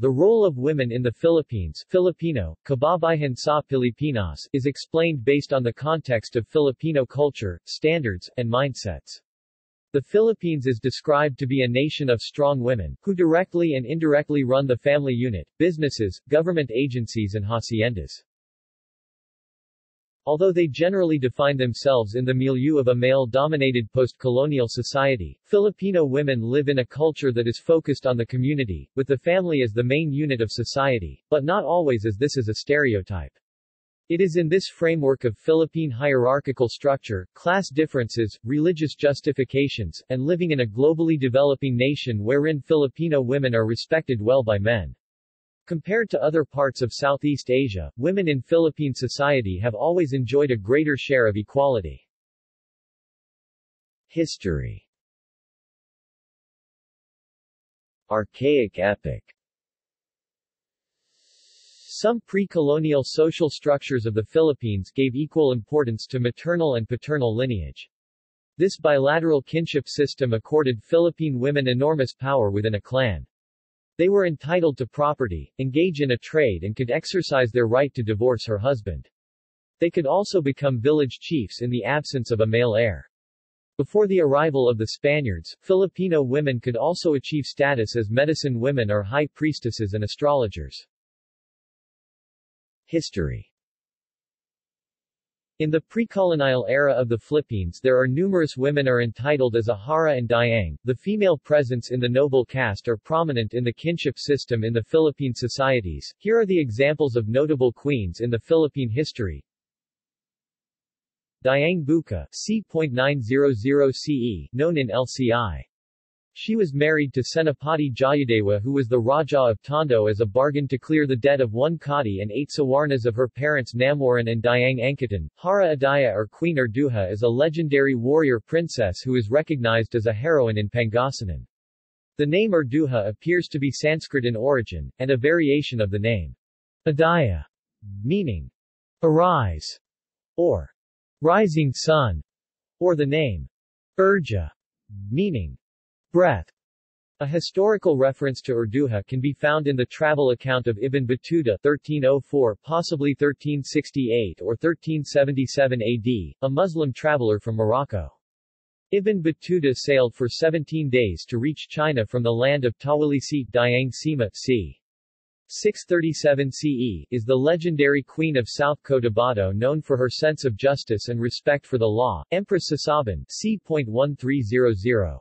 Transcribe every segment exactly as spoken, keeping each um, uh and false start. The role of women in the Philippines Filipino, Kababaihan sa Pilipinas, is explained based on the context of Filipino culture, standards, and mindsets. The Philippines is described to be a nation of strong women, who directly and indirectly run the family unit, businesses, government agencies and haciendas. Although they generally define themselves in the milieu of a male-dominated post-colonial society, Filipino women live in a culture that is focused on the community, with the family as the main unit of society, but not always as this is a stereotype. It is in this framework of Philippine hierarchical structure, class differences, religious justifications, and living in a globally developing nation wherein Filipino women are respected well by men. Compared to other parts of Southeast Asia, women in Philippine society have always enjoyed a greater share of equality. History. Archaic epoch. Some pre-colonial social structures of the Philippines gave equal importance to maternal and paternal lineage. This bilateral kinship system accorded Philippine women enormous power within a clan. They were entitled to property, engage in a trade and could exercise their right to divorce her husband. They could also become village chiefs in the absence of a male heir. Before the arrival of the Spaniards, Filipino women could also achieve status as medicine women or high priestesses and astrologers. History. In the pre-colonial era of the Philippines there are numerous women are entitled as a Hara and Dayang. The female presence in the noble caste are prominent in the kinship system in the Philippine societies. Here are the examples of notable queens in the Philippine history. Dayang Buka, c nine hundred C E, known in L C I. She was married to Senapati Jayadeva who was the Raja of Tondo as a bargain to clear the debt of one Kadi and eight Sawarnas of her parents Namwaran and Diang Angkatan. Hara Adaya or Queen Urduja is a legendary warrior princess who is recognized as a heroine in Pangasinan. The name Urduja appears to be Sanskrit in origin, and a variation of the name Adaya, meaning arise, or rising sun, or the name Urja, meaning breath. A historical reference to Urduja can be found in the travel account of Ibn Battuta thirteen oh four, possibly thirteen sixty-eight or thirteen seventy-seven A D, a Muslim traveler from Morocco. Ibn Battuta sailed for seventeen days to reach China from the land of Tawilisi. Diang Sima, c. six thirty-seven C E, is the legendary queen of South Cotabato known for her sense of justice and respect for the law. Empress Sasabin, c thirteen hundred.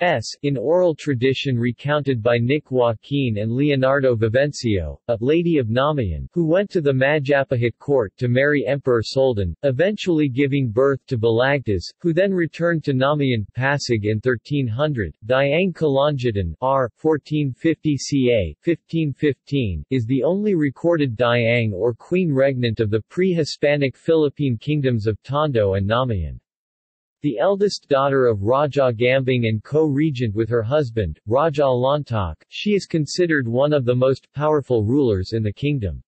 S. in oral tradition recounted by Nick Joaquin and Leonardo Vivencio, a lady of Namayan, who went to the Majapahit court to marry Emperor Soldan, eventually giving birth to Balagtas, who then returned to Namayan, Pasig in thirteen hundred. Diang Kalangitan, r. fourteen fifty C A, fifteen fifteen, is the only recorded Diang or queen regnant of the pre-Hispanic Philippine kingdoms of Tondo and Namayan. The eldest daughter of Raja Gambang and co-regent with her husband, Raja Lontok, she is considered one of the most powerful rulers in the kingdom's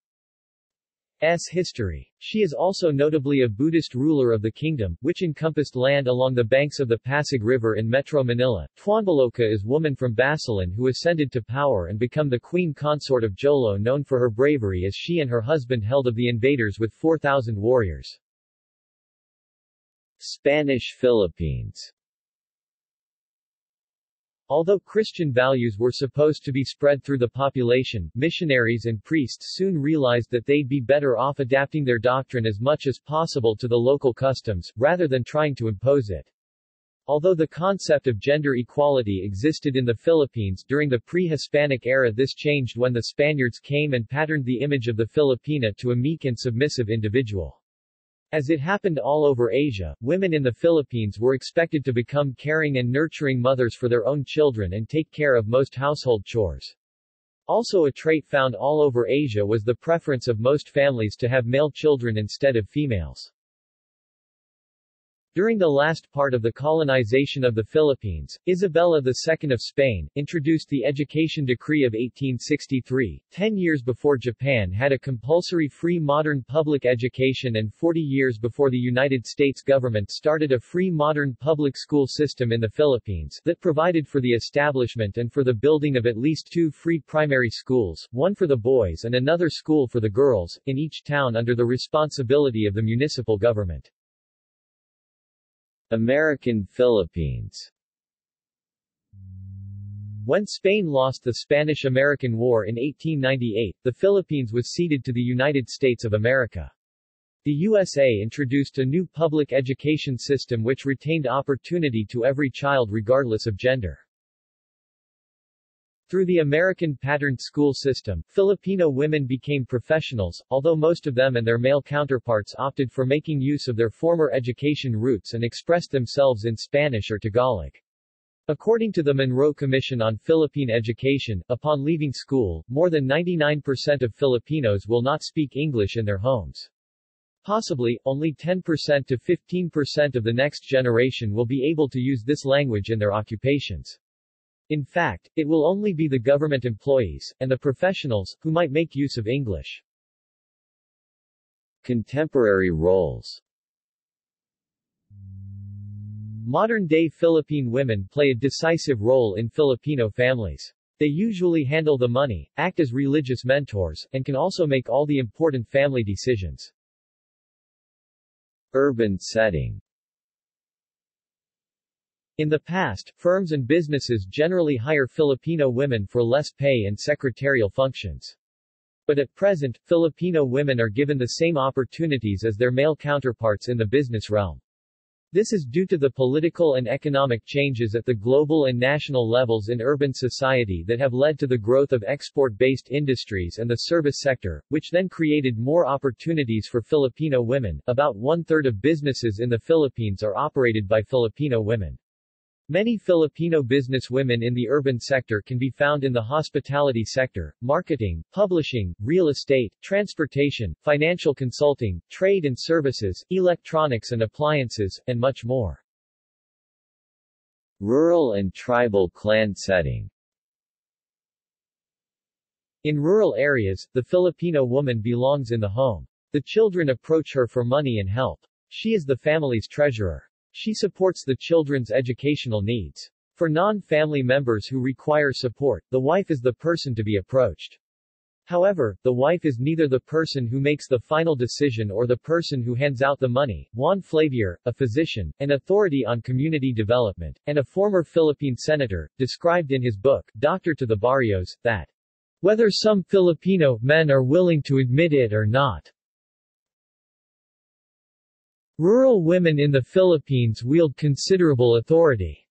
history. She is also notably a Buddhist ruler of the kingdom, which encompassed land along the banks of the Pasig River in Metro Manila. Tuanbaloka is woman from Basilan who ascended to power and became the queen consort of Jolo known for her bravery as she and her husband held of the invaders with four thousand warriors. Spanish Philippines. Although Christian values were supposed to be spread through the population, missionaries and priests soon realized that they'd be better off adapting their doctrine as much as possible to the local customs, rather than trying to impose it. Although the concept of gender equality existed in the Philippines during the pre-Hispanic era, this changed when the Spaniards came and patterned the image of the Filipina to a meek and submissive individual. As it happened all over Asia, women in the Philippines were expected to become caring and nurturing mothers for their own children and take care of most household chores. Also a trait found all over Asia was the preference of most families to have male children instead of females. During the last part of the colonization of the Philippines, Isabella the Second of Spain introduced the Education Decree of eighteen sixty-three, ten years before Japan had a compulsory free modern public education and forty years before the United States government started a free modern public school system in the Philippines that provided for the establishment and for the building of at least two free primary schools, one for the boys and another school for the girls, in each town under the responsibility of the municipal government. American Philippines. When Spain lost the Spanish-American War in eighteen ninety-eight, the Philippines was ceded to the United States of America. The U S A introduced a new public education system which retained opportunity to every child regardless of gender. Through the American patterned school system, Filipino women became professionals, although most of them and their male counterparts opted for making use of their former education roots and expressed themselves in Spanish or Tagalog. According to the Monroe Commission on Philippine Education, upon leaving school, more than ninety-nine percent of Filipinos will not speak English in their homes. Possibly, only ten percent to fifteen percent of the next generation will be able to use this language in their occupations. In fact, it will only be the government employees, and the professionals, who might make use of English. Contemporary roles. Modern-day Philippine women play a decisive role in Filipino families. They usually handle the money, act as religious mentors, and can also make all the important family decisions. Urban setting. In the past, firms and businesses generally hire Filipino women for less pay and secretarial functions. But at present, Filipino women are given the same opportunities as their male counterparts in the business realm. This is due to the political and economic changes at the global and national levels in urban society that have led to the growth of export-based industries and the service sector, which then created more opportunities for Filipino women. About one-third of businesses in the Philippines are operated by Filipino women. Many Filipino businesswomen in the urban sector can be found in the hospitality sector, marketing, publishing, real estate, transportation, financial consulting, trade and services, electronics and appliances, and much more. Rural and tribal clan setting. In rural areas, the Filipino woman belongs in the home. The children approach her for money and help. She is the family's treasurer. She supports the children's educational needs. For non-family members who require support, the wife is the person to be approached. However, the wife is neither the person who makes the final decision or the person who hands out the money. Juan Flavier, a physician, an authority on community development, and a former Philippine senator, described in his book, Doctor to the Barrios, that whether some Filipino men are willing to admit it or not, rural women in the Philippines wield considerable authority,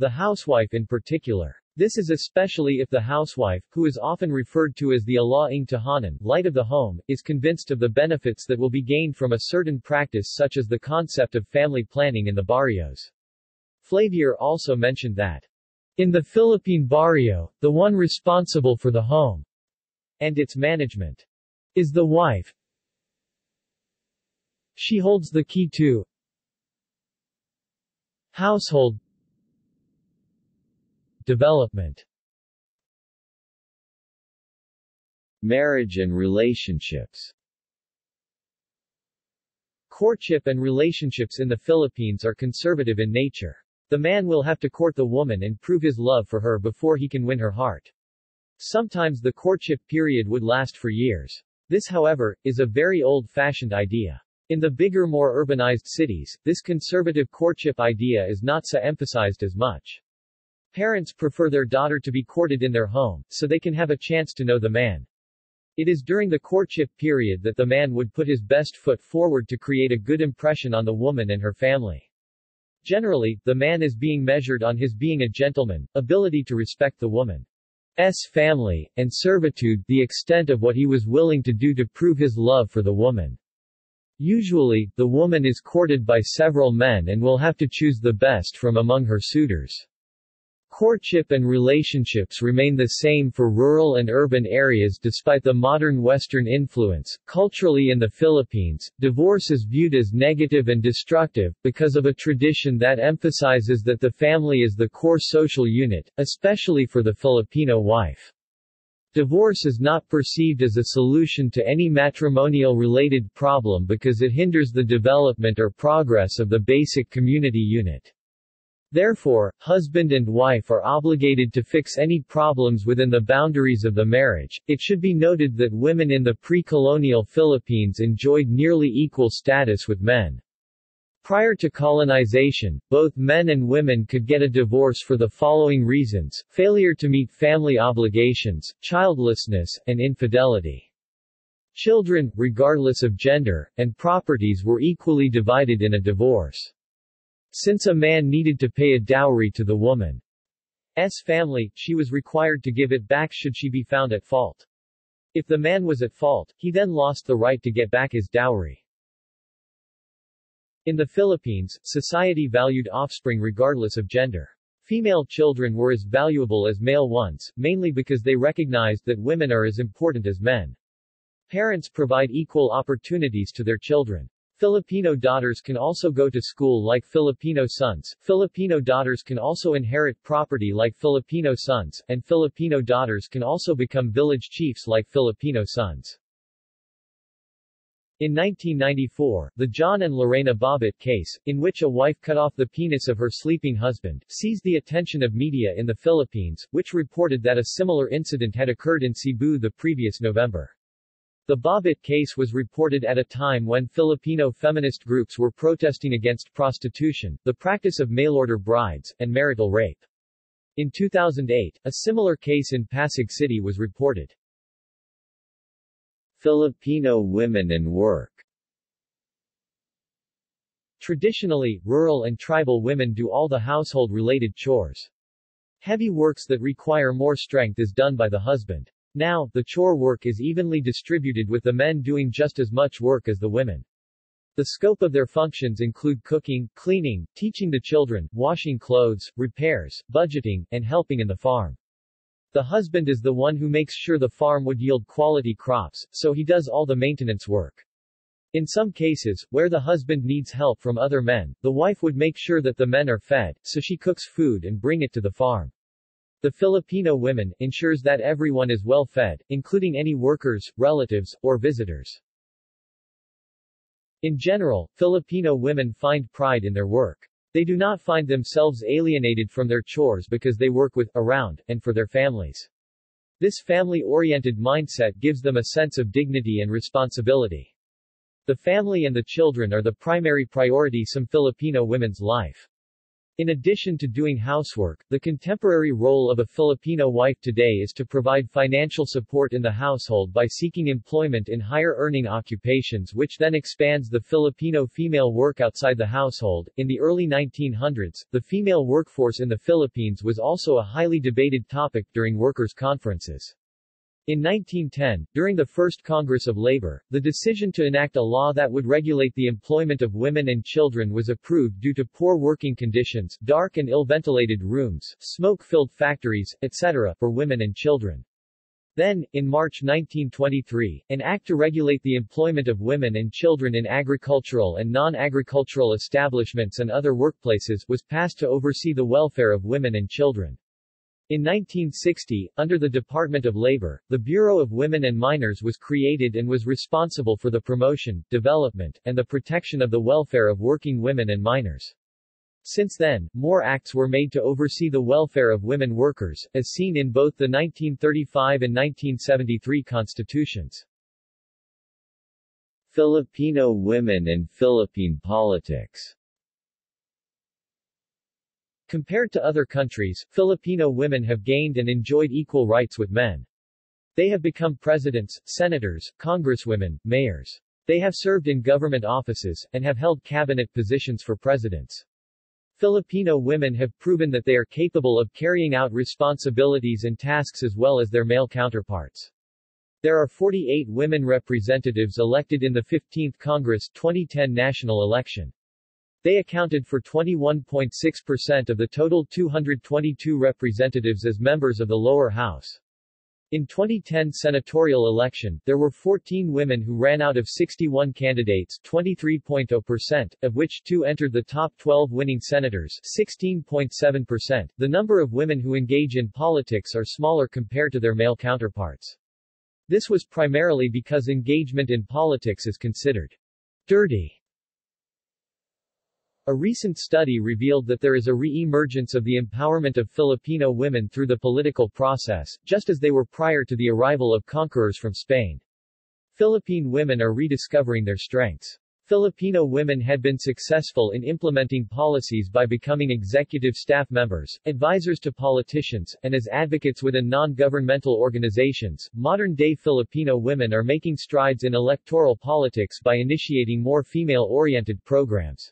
the housewife in particular. This is especially if the housewife, who is often referred to as the ala-ing tahanan, light of the home, is convinced of the benefits that will be gained from a certain practice such as the concept of family planning in the barrios. Flavier also mentioned that, in the Philippine barrio, the one responsible for the home and its management is the wife. She holds the key to household development. Marriage and relationships. Courtship and relationships in the Philippines are conservative in nature. The man will have to court the woman and prove his love for her before he can win her heart. Sometimes the courtship period would last for years. This, however, is a very old-fashioned idea. In the bigger, more urbanized cities, this conservative courtship idea is not so emphasized as much. Parents prefer their daughter to be courted in their home, so they can have a chance to know the man. It is during the courtship period that the man would put his best foot forward to create a good impression on the woman and her family. Generally, the man is being measured on his being a gentleman, ability to respect the woman's family, and servitude, the extent of what he was willing to do to prove his love for the woman. Usually, the woman is courted by several men and will have to choose the best from among her suitors. Courtship and relationships remain the same for rural and urban areas despite the modern Western influence. Culturally in the Philippines, divorce is viewed as negative and destructive, because of a tradition that emphasizes that the family is the core social unit, especially for the Filipino wife. Divorce is not perceived as a solution to any matrimonial-related problem because it hinders the development or progress of the basic community unit. Therefore, husband and wife are obligated to fix any problems within the boundaries of the marriage. It should be noted that women in the pre-colonial Philippines enjoyed nearly equal status with men. Prior to colonization, both men and women could get a divorce for the following reasons: failure to meet family obligations, childlessness, and infidelity. Children, regardless of gender, and properties were equally divided in a divorce. Since a man needed to pay a dowry to the woman's family, she was required to give it back should she be found at fault. If the man was at fault, he then lost the right to get back his dowry. In the Philippines, society valued offspring regardless of gender. Female children were as valuable as male ones, mainly because they recognized that women are as important as men. Parents provide equal opportunities to their children. Filipino daughters can also go to school like Filipino sons, Filipino daughters can also inherit property like Filipino sons, and Filipino daughters can also become village chiefs like Filipino sons. In nineteen ninety-four, the John and Lorena Bobbitt case, in which a wife cut off the penis of her sleeping husband, seized the attention of media in the Philippines, which reported that a similar incident had occurred in Cebu the previous November. The Bobbitt case was reported at a time when Filipino feminist groups were protesting against prostitution, the practice of mail-order brides, and marital rape. In two thousand eight, a similar case in Pasig City was reported. Filipino women and work. Traditionally, rural and tribal women do all the household-related chores. Heavy works that require more strength is done by the husband. Now, the chore work is evenly distributed with the men doing just as much work as the women. The scope of their functions include cooking, cleaning, teaching the children, washing clothes, repairs, budgeting, and helping in the farm. The husband is the one who makes sure the farm would yield quality crops, so he does all the maintenance work. In some cases, where the husband needs help from other men, the wife would make sure that the men are fed, so she cooks food and brings it to the farm. The Filipino women ensures that everyone is well fed, including any workers, relatives, or visitors. In general, Filipino women find pride in their work. They do not find themselves alienated from their chores because they work with, around, and for their families. This family-oriented mindset gives them a sense of dignity and responsibility. The family and the children are the primary priority some Filipino women's life. In addition to doing housework, the contemporary role of a Filipino wife today is to provide financial support in the household by seeking employment in higher-earning occupations, which then expands the Filipino female work outside the household. In the early nineteen hundreds, the female workforce in the Philippines was also a highly debated topic during workers' conferences. In nineteen ten, during the First Congress of Labor, the decision to enact a law that would regulate the employment of women and children was approved due to poor working conditions, dark and ill-ventilated rooms, smoke-filled factories, et cetera, for women and children. Then, in March nineteen twenty-three, an act to regulate the employment of women and children in agricultural and non-agricultural establishments and other workplaces was passed to oversee the welfare of women and children. In nineteen sixty, under the Department of Labor, the Bureau of Women and Minors was created and was responsible for the promotion, development, and the protection of the welfare of working women and minors. Since then, more acts were made to oversee the welfare of women workers, as seen in both the nineteen thirty-five and nineteen seventy-three constitutions. Filipino women and Philippine politics. Compared to other countries, Filipino women have gained and enjoyed equal rights with men. They have become presidents, senators, congresswomen, mayors. They have served in government offices, and have held cabinet positions for presidents. Filipino women have proven that they are capable of carrying out responsibilities and tasks as well as their male counterparts. There are forty-eight women representatives elected in the fifteenth Congress twenty ten national election. They accounted for twenty-one point six percent of the total two hundred twenty-two representatives as members of the lower house. In twenty ten senatorial election, there were fourteen women who ran out of sixty-one candidates, twenty-three point zero percent, of which two entered the top twelve winning senators, sixteen point seven percent. The number of women who engage in politics are smaller compared to their male counterparts. This was primarily because engagement in politics is considered dirty. A recent study revealed that there is a re-emergence of the empowerment of Filipino women through the political process, just as they were prior to the arrival of conquerors from Spain. Philippine women are rediscovering their strengths. Filipino women had been successful in implementing policies by becoming executive staff members, advisors to politicians, and as advocates within non-governmental organizations. Modern-day Filipino women are making strides in electoral politics by initiating more female-oriented programs.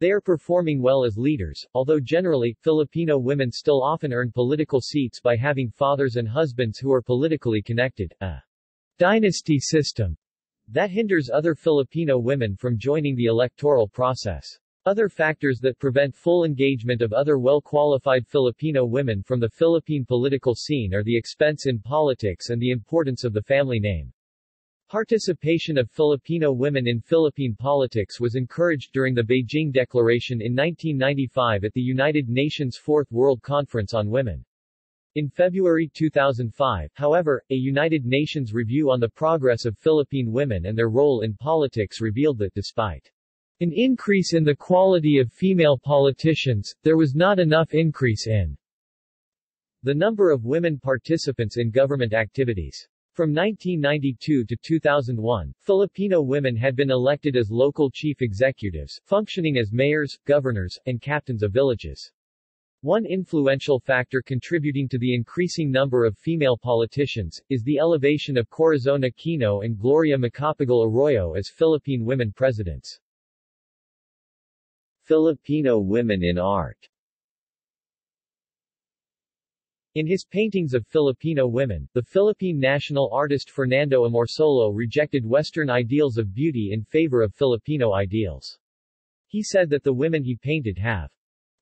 They are performing well as leaders, although generally, Filipino women still often earn political seats by having fathers and husbands who are politically connected, a dynasty system that hinders other Filipino women from joining the electoral process. Other factors that prevent full engagement of other well-qualified Filipino women from the Philippine political scene are the expense in politics and the importance of the family name. Participation of Filipino women in Philippine politics was encouraged during the Beijing Declaration in nineteen ninety-five at the United Nations Fourth World Conference on Women. In February two thousand five, however, a United Nations review on the progress of Philippine women and their role in politics revealed that despite an increase in the quality of female politicians, there was not enough increase in the number of women participants in government activities. From nineteen ninety-two to two thousand one, Filipino women had been elected as local chief executives, functioning as mayors, governors, and captains of villages. One influential factor contributing to the increasing number of female politicians is the elevation of Corazon Aquino and Gloria Macapagal Arroyo as Philippine women presidents. Filipino women in art. In his paintings of Filipino women, the Philippine national artist Fernando Amorsolo rejected Western ideals of beauty in favor of Filipino ideals. He said that the women he painted have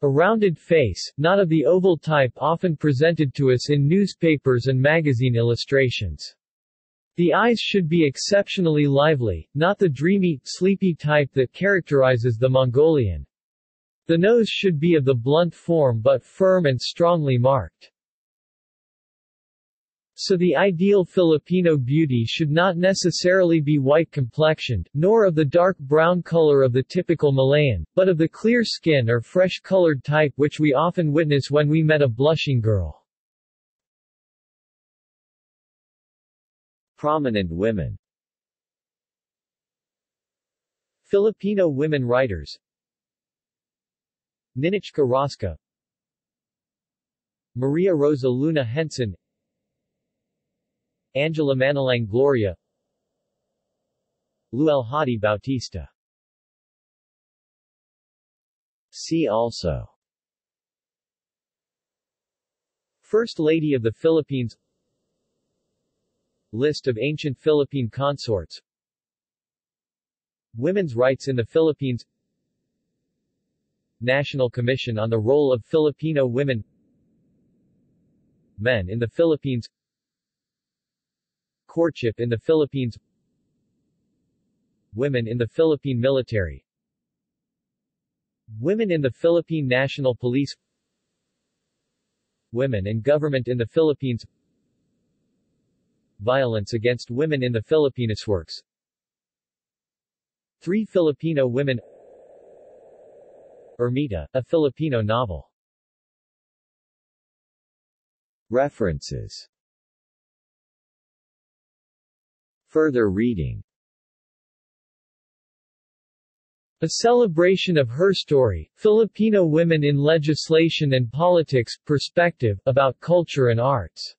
a rounded face, not of the oval type often presented to us in newspapers and magazine illustrations. The eyes should be exceptionally lively, not the dreamy, sleepy type that characterizes the Mongolian. The nose should be of the blunt form but firm and strongly marked. So the ideal Filipino beauty should not necessarily be white-complexioned, nor of the dark brown color of the typical Malayan, but of the clear skin or fresh-colored type which we often witness when we met a blushing girl. Prominent women. Filipino women writers: Ninochka Rosca, Maria Rosa Luna Henson, Angela Manalang Gloria, Luel Hadi Bautista. See also: First Lady of the Philippines, List of ancient Philippine consorts, Women's rights in the Philippines, National Commission on the Role of Filipino Women, Men in the Philippines, Courtship in the Philippines, Women in the Philippine Military, Women in the Philippine National Police, Women in Government in the Philippines, Violence against women in the Philippines works. Three Filipino women. Ermita, a Filipino novel. References. Further reading: A Celebration of Her Story, Filipino Women in Legislation and Politics, Perspective, About Culture and Arts.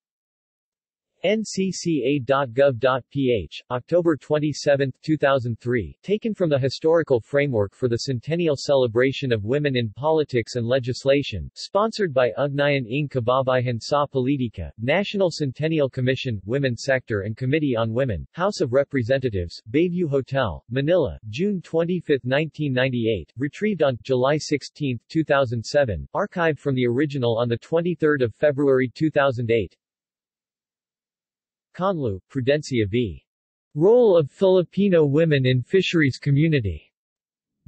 N C C A dot gov dot p h, October twenty-seventh, two thousand three, taken from the Historical Framework for the Centennial Celebration of Women in Politics and Legislation, sponsored by Ugnayan ng Kababaihan sa Politika, National Centennial Commission, Women Sector and Committee on Women, House of Representatives, Bayview Hotel, Manila, June twenty-fifth, nineteen ninety-eight, retrieved on July sixteenth, two thousand seven, archived from the original on the twenty-third of February two thousand eight. Conlu, Prudencia v. Role of Filipino Women in Fisheries Community.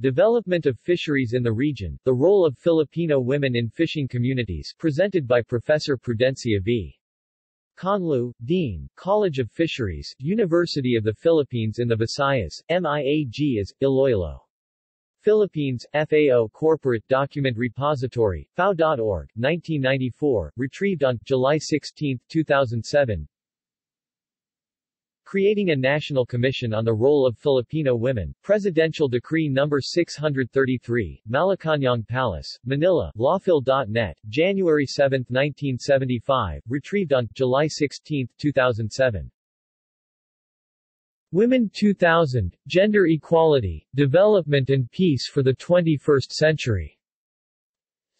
Development of Fisheries in the Region, The Role of Filipino Women in Fishing Communities, presented by Professor Prudencia V. Conlu, Dean, College of Fisheries, University of the Philippines in the Visayas, M I A G as, Iloilo. Philippines, F A O Corporate Document Repository, F A O dot org, nineteen ninety-four, retrieved on July sixteenth, two thousand seven. Creating a National Commission on the Role of Filipino Women, Presidential Decree number six thirty-three, Malacañang Palace, Manila, lawfil dot net, January seventh, nineteen seventy-five, retrieved on July sixteenth, two thousand seven. Women two thousand, Gender Equality, Development and Peace for the twenty-first century.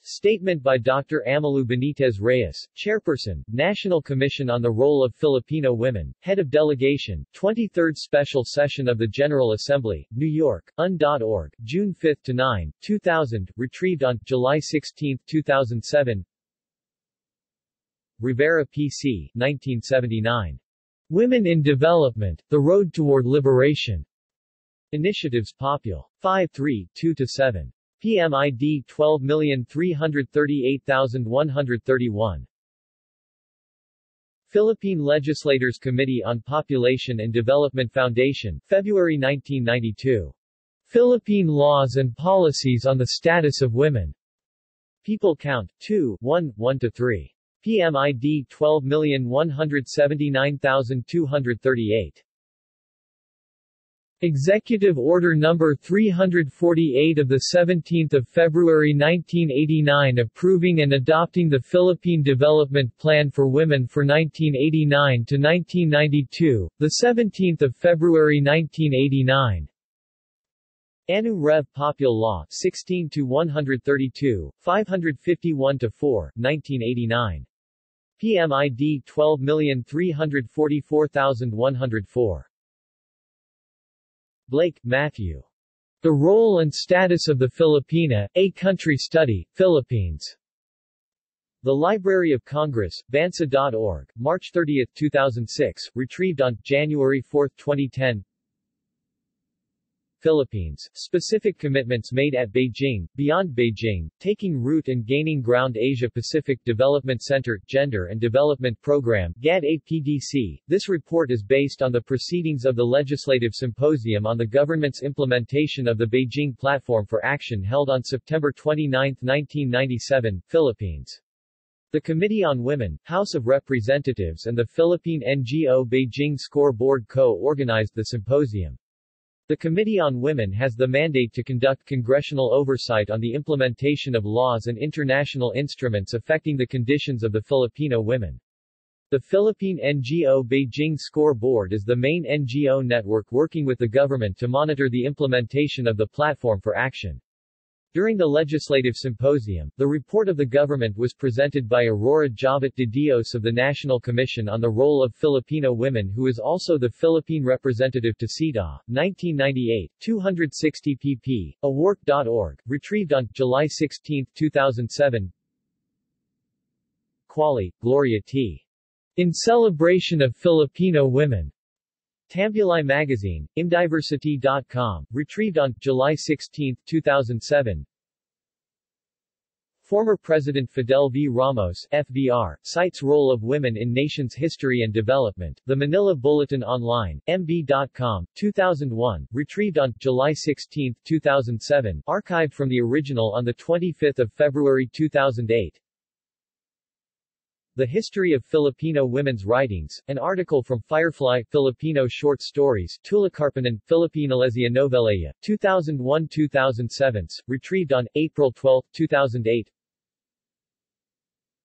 Statement by Doctor Amalu Benitez Reyes, Chairperson, National Commission on the Role of Filipino Women, Head of Delegation, twenty-third Special Session of the General Assembly, New York, U N dot org, June fifth to ninth, two thousand, retrieved on July sixteenth, two thousand seven. Rivera P C, nineteen seventy-nine. Women in Development, The Road Toward Liberation. Initiatives Popul. five three, two to seven. P M I D twelve million three hundred thirty-eight thousand one hundred thirty-one. Philippine Legislators Committee on Population and Development Foundation, February nineteen ninety-two. Philippine Laws and Policies on the Status of Women. People Count, two, one, one to three. P M I D twelve million one hundred seventy-nine thousand two hundred thirty-eight. Executive Order number three forty-eight of the seventeenth of February nineteen eighty-nine approving and adopting the Philippine Development Plan for Women for nineteen eighty-nine to nineteen ninety-two, the seventeenth of February nineteen eighty-nine. Anu Rev. Popul Law, sixteen to one thirty-two, five fifty-one to four, nineteen eighty-nine. P M I D twelve million three hundred forty-four thousand one hundred four. Blake, Matthew. The Role and Status of the Filipina, A Country Study, Philippines. The Library of Congress, Bansa dot org, March thirtieth, two thousand six, retrieved on January fourth, twenty ten. Philippines, Specific Commitments Made at Beijing, Beyond Beijing, Taking Root and Gaining Ground Asia-Pacific Development Center, Gender and Development Program, G A D A P D C. This report is based on the proceedings of the Legislative Symposium on the Government's Implementation of the Beijing Platform for Action held on September twenty-ninth, nineteen ninety-seven, Philippines. The Committee on Women, House of Representatives and the Philippine N G O Beijing Scoreboard co-organized the symposium. The Committee on Women has the mandate to conduct congressional oversight on the implementation of laws and international instruments affecting the conditions of the Filipino women. The Philippine N G O Beijing Scoreboard is the main N G O network working with the government to monitor the implementation of the Platform for Action. During the legislative symposium, the report of the government was presented by Aurora Javet de Dios of the National Commission on the Role of Filipino Women, who is also the Philippine representative to C D A W, nineteen ninety-eight, two sixty p p, awark dot org, retrieved on July sixteenth, two thousand seven. Quali, Gloria T. In Celebration of Filipino Women. Tambulay Magazine, imdiversity dot com, retrieved on July sixteenth, two thousand seven. Former President Fidel V. Ramos, F V R, cites Role of Women in Nation's History and Development, The Manila Bulletin Online, m b dot com, two thousand one, retrieved on July sixteenth, two thousand seven, archived from the original on the twenty-fifth of February two thousand eight. The History of Filipino Women's Writings, an article from Firefly, Filipino Short Stories, Tulakarpanan, Filipinolezia Noveleya, two thousand one to two thousand seven, retrieved on April twelfth, two thousand eight.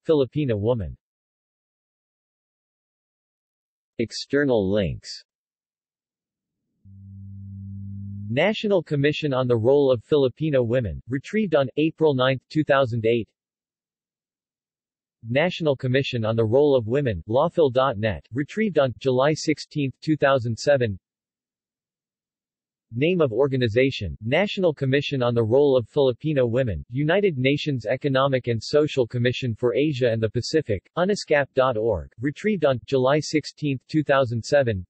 Filipina Woman. External links. National Commission on the Role of Filipino Women, retrieved on April ninth, two thousand eight. National Commission on the Role of Women, lawfil dot net, retrieved on July sixteenth, two thousand seven. Name of organization, National Commission on the Role of Filipino Women, United Nations Economic and Social Commission for Asia and the Pacific, unescap dot org, retrieved on July sixteenth, two thousand seven.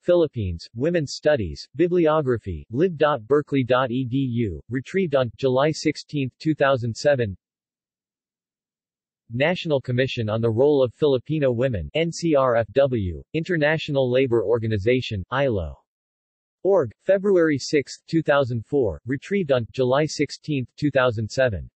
Philippines, Women's Studies, Bibliography, lib dot berkeley dot e d u, retrieved on July sixteenth, two thousand seven. National Commission on the Role of Filipino Women, N C R F W, International Labor Organization, I L O. org, February sixth, two thousand four, retrieved on July sixteenth, two thousand seven.